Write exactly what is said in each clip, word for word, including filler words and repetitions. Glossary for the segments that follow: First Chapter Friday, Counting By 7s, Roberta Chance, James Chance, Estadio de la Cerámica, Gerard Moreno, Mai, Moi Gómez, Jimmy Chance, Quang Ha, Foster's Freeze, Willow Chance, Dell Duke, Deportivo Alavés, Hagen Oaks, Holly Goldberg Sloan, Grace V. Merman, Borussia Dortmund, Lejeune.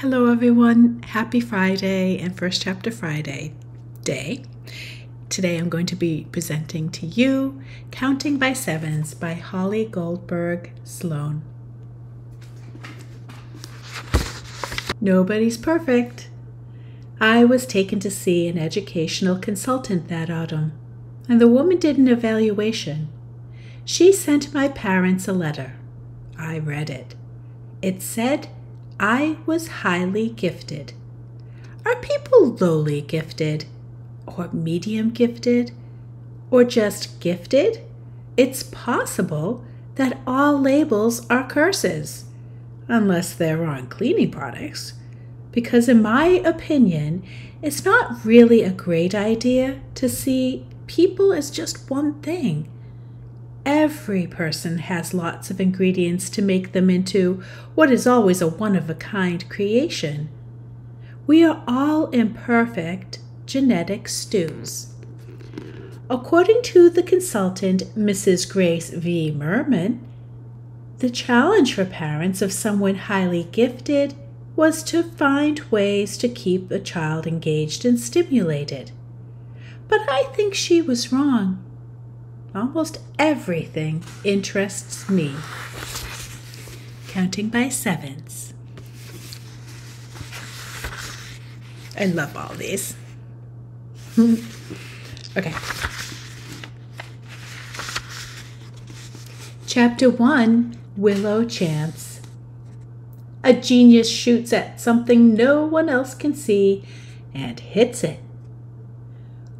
Hello everyone, happy Friday and First Chapter Friday day. Today I'm going to be presenting to you Counting by Sevens by Holly Goldberg Sloan. Nobody's perfect. I was taken to see an educational consultant that autumn, and the woman did an evaluation. She sent my parents a letter. I read it. It said, I was highly gifted. Are people lowly gifted, or medium gifted, or just gifted? It's possible that all labels are curses, unless they're on cleaning products, because in my opinion, it's not really a great idea to see people as just one thing. Every person has lots of ingredients to make them into what is always a one-of-a-kind creation. We are all imperfect genetic stews. According to the consultant, Missus Grace V. Merman, the challenge for parents of someone highly gifted was to find ways to keep a child engaged and stimulated. But I think she was wrong. Almost everything interests me. Counting by sevens. I love all these. Okay. Chapter one, Willow Chance. A genius shoots at something no one else can see and hits it.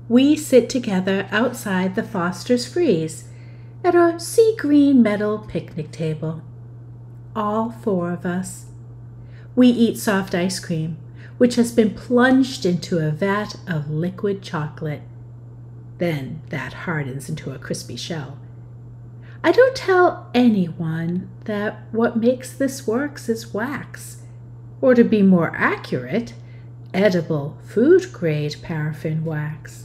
We sit together outside the Foster's Freeze at a sea green metal picnic table. All four of us. We eat soft ice cream, which has been plunged into a vat of liquid chocolate. Then that hardens into a crispy shell. I don't tell anyone that what makes this works is wax, or to be more accurate, edible food-grade paraffin wax.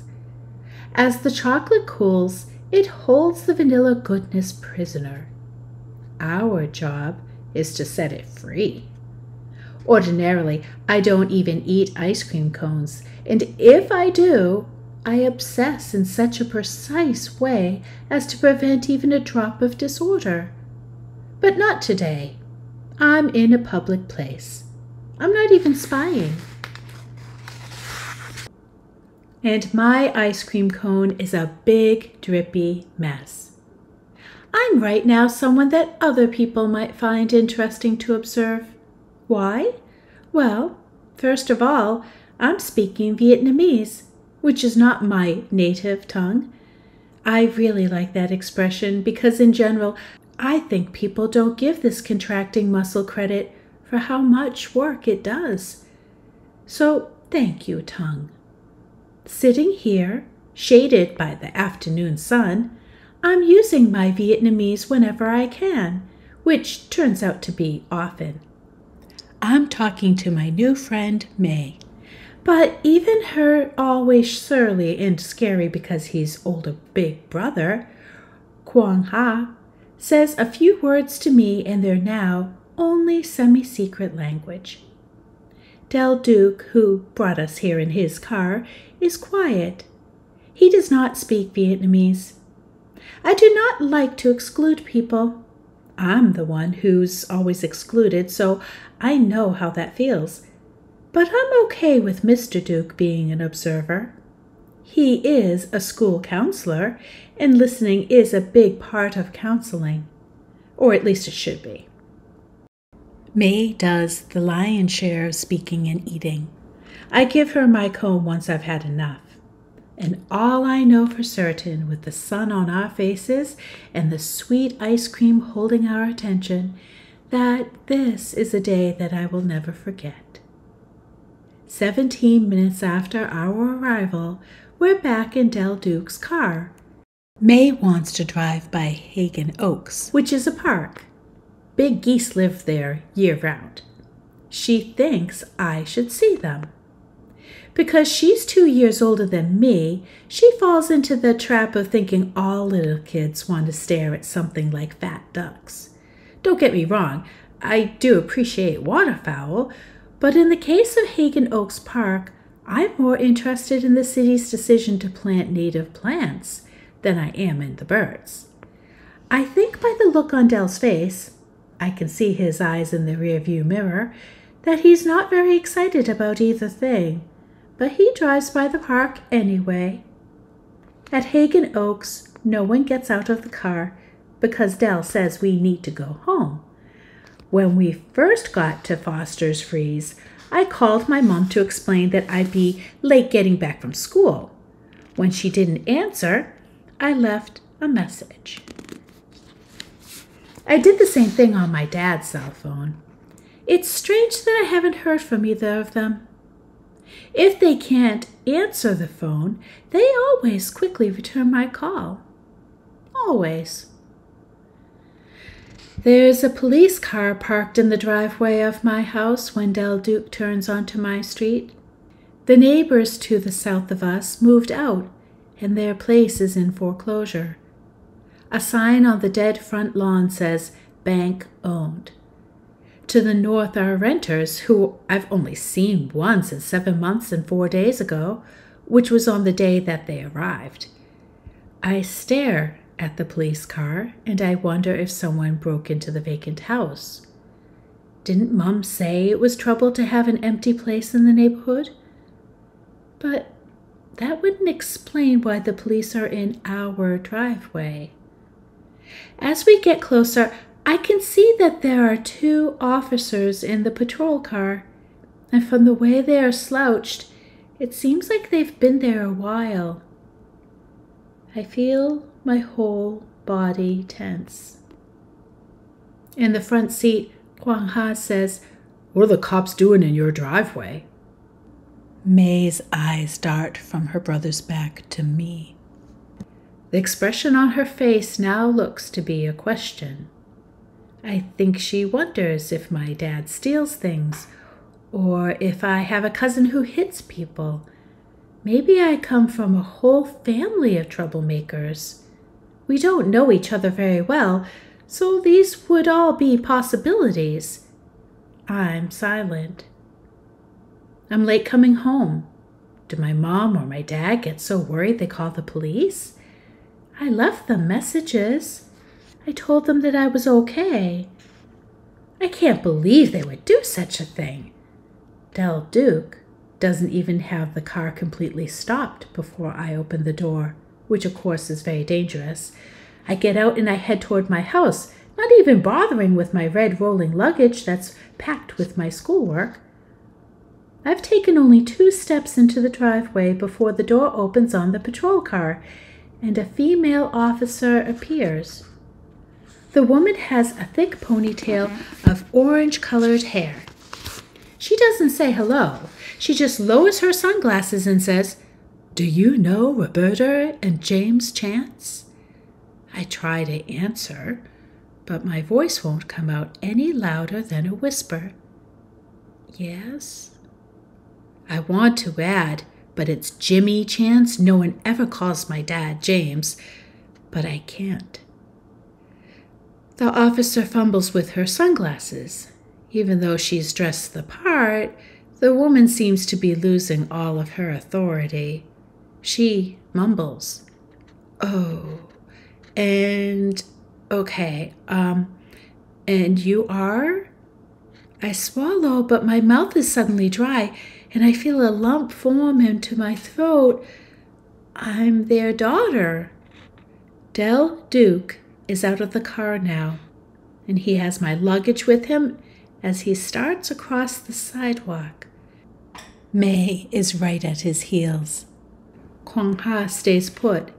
As the chocolate cools, it holds the vanilla goodness prisoner. Our job is to set it free. Ordinarily, I don't even eat ice cream cones, and if I do, I obsess in such a precise way as to prevent even a drop of disorder. But not today. I'm in a public place. I'm not even spying. And my ice cream cone is a big, drippy mess. I'm right now someone that other people might find interesting to observe. Why? Well, first of all, I'm speaking Vietnamese, which is not my native tongue. I really like that expression because in general, I think people don't give this contracting muscle credit for how much work it does. So thank you, tongue. Sitting here, shaded by the afternoon sun, I'm using my Vietnamese whenever I can, which turns out to be often. I'm talking to my new friend, Mai, but even her always surly and scary because he's older big brother, Quang Ha, says a few words to me in their now only semi-secret language. Dell Duke, who brought us here in his car, is quiet. He does not speak Vietnamese. I do not like to exclude people. I'm the one who's always excluded, so I know how that feels. But I'm okay with Mister Duke being an observer. He is a school counselor, and listening is a big part of counseling. Or at least it should be. Mai does the lion's share of speaking and eating. I give her my comb once I've had enough. And all I know for certain, with the sun on our faces and the sweet ice cream holding our attention, that this is a day that I will never forget. Seventeen minutes after our arrival, we're back in Dell Duke's car. Mai wants to drive by Hagen Oaks, which is a park. Big geese live there year-round. She thinks I should see them. Because she's two years older than me, she falls into the trap of thinking all little kids want to stare at something like fat ducks. Don't get me wrong, I do appreciate waterfowl, But in the case of Hagen Oaks Park, I'm more interested in the city's decision to plant native plants than I am in the birds. I think by the look on Dell's face, I can see his eyes in the rearview mirror, that he's not very excited about either thing, but he drives by the park anyway. At Hagen Oaks, no one gets out of the car because Dell says we need to go home. When we first got to Foster's Freeze, I called my mom to explain that I'd be late getting back from school. When she didn't answer, I left a message. I did the same thing on my dad's cell phone. It's strange that I haven't heard from either of them. If they can't answer the phone, they always quickly return my call. Always. There's a police car parked in the driveway of my house when Dell Duke turns onto my street. The neighbors to the south of us moved out, and their place is in foreclosure. A sign on the dead front lawn says, "Bank Owned." To the north are renters who I've only seen once in seven months and four days ago, which was on the day that they arrived. I stare at the police car, and I wonder if someone broke into the vacant house. Didn't Mum say it was trouble to have an empty place in the neighborhood? But that wouldn't explain why the police are in our driveway. As we get closer, I can see that there are two officers in the patrol car, and from the way they are slouched, it seems like they've been there a while. I feel my whole body tense. In the front seat, Quang Ha says, "What are the cops doing in your driveway?" May's eyes dart from her brother's back to me. The expression on her face now looks to be a question. I think she wonders if my dad steals things, or if I have a cousin who hits people. Maybe I come from a whole family of troublemakers. We don't know each other very well, so these would all be possibilities. I'm silent. I'm late coming home. Did my mom or my dad get so worried they called the police? I left them messages. I told them that I was okay. I can't believe they would do such a thing. Dell Duke doesn't even have the car completely stopped before I open the door, which of course is very dangerous. I get out and I head toward my house, not even bothering with my red rolling luggage that's packed with my schoolwork. I've taken only two steps into the driveway before the door opens on the patrol car, and a female officer appears. The woman has a thick ponytail of orange-colored hair. She doesn't say hello. She just lowers her sunglasses and says, "Do you know Roberta and James Chance?" I try to answer, but my voice won't come out any louder than a whisper. "Yes?" I want to add, "but it's Jimmy Chance. No one ever calls my dad James," but I can't. The officer fumbles with her sunglasses. Even though she's dressed the part, the woman seems to be losing all of her authority. She mumbles, "Oh, and okay, um, and you are?" I swallow, but my mouth is suddenly dry, and I feel a lump form into my throat. I'm their daughter. Dell Duke is out of the car now, and he has my luggage with him as he starts across the sidewalk. Mai is right at his heels. Quang Ha stays put.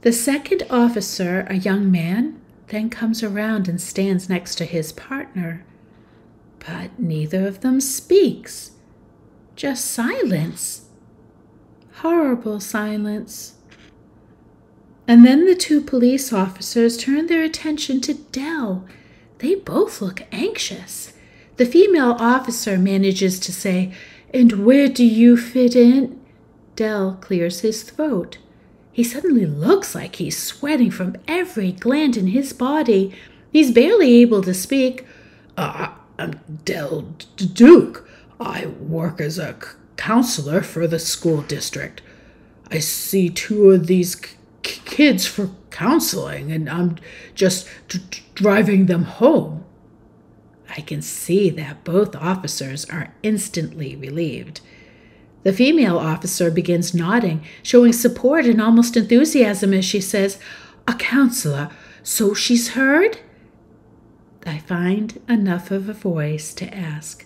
The second officer, a young man, then comes around and stands next to his partner. But neither of them speaks. Just silence. Horrible silence. And then the two police officers turn their attention to Dell. They both look anxious. The female officer manages to say, "And where do you fit in?" Dell clears his throat. He suddenly looks like he's sweating from every gland in his body. He's barely able to speak. Uh, I'm Dell Duke. I work as a counselor for the school district. I see two of these c kids for counseling, and I'm just d driving them home." I can see that both officers are instantly relieved. The female officer begins nodding, showing support and almost enthusiasm as she says, "A counselor, so she's heard?" I find enough of a voice to ask,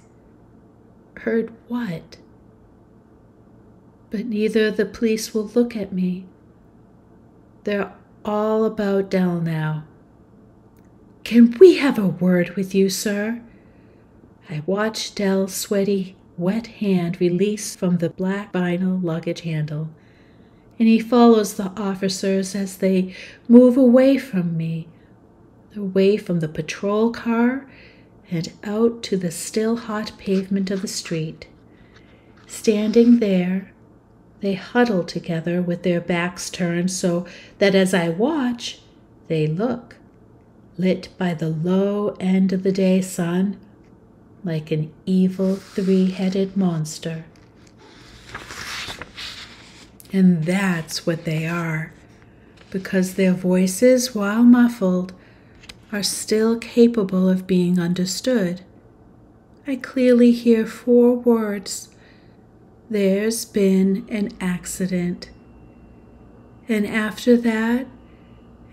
"Heard what?" But neither the police will look at me. They're all about Dell now. "Can we have a word with you, sir?" I watch Dell's sweaty, wet hand release from the black vinyl luggage handle, and he follows the officers as they move away from me, away from the patrol car and out to the still hot pavement of the street. Standing there, they huddle together with their backs turned so that as I watch, they look, lit by the low end of the day sun, like an evil three-headed monster. And that's what they are, because their voices, while muffled, are still capable of being understood. I clearly hear four words. "There's been an accident." And after that,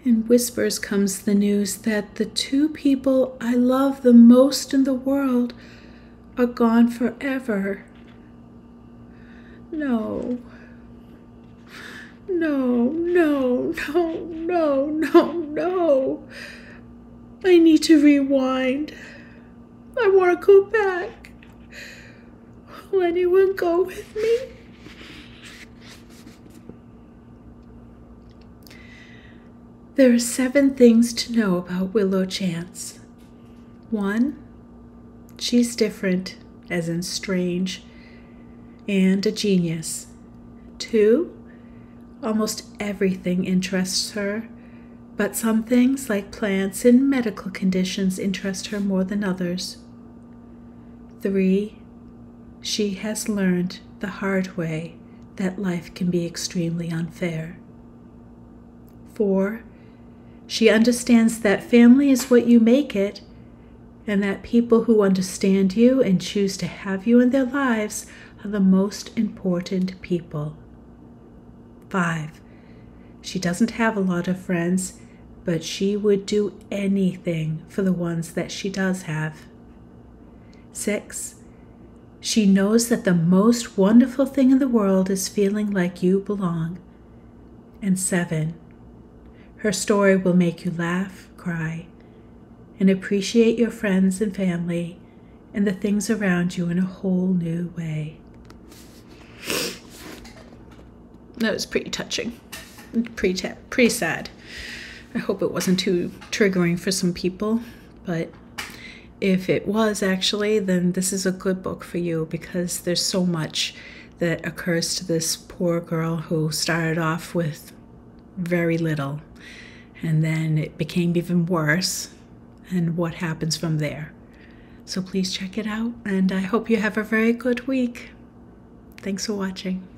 in whispers comes the news that the two people I love the most in the world are gone forever. No. No, no, no, no, no, no. I need to rewind. I want to go back. Will anyone go with me? There are seven things to know about Willow Chance. One, she's different, as in strange, and a genius. Two, almost everything interests her, but some things, like plants and medical conditions, interest her more than others. Three, she has learned the hard way that life can be extremely unfair. Four, she understands that family is what you make it, and that people who understand you and choose to have you in their lives are the most important people. Five, she doesn't have a lot of friends, but she would do anything for the ones that she does have. Six, she knows that the most wonderful thing in the world is feeling like you belong. And seven, her story will make you laugh, cry, and appreciate your friends and family and the things around you in a whole new way. That was pretty touching. Pretty, pretty sad. I hope it wasn't too triggering for some people, but if it was actually, then this is a good book for you, because there's so much that occurs to this poor girl who started off with very little, and then it became even worse, and what happens from there. So please check it out, and I hope you have a very good week. Thanks for watching.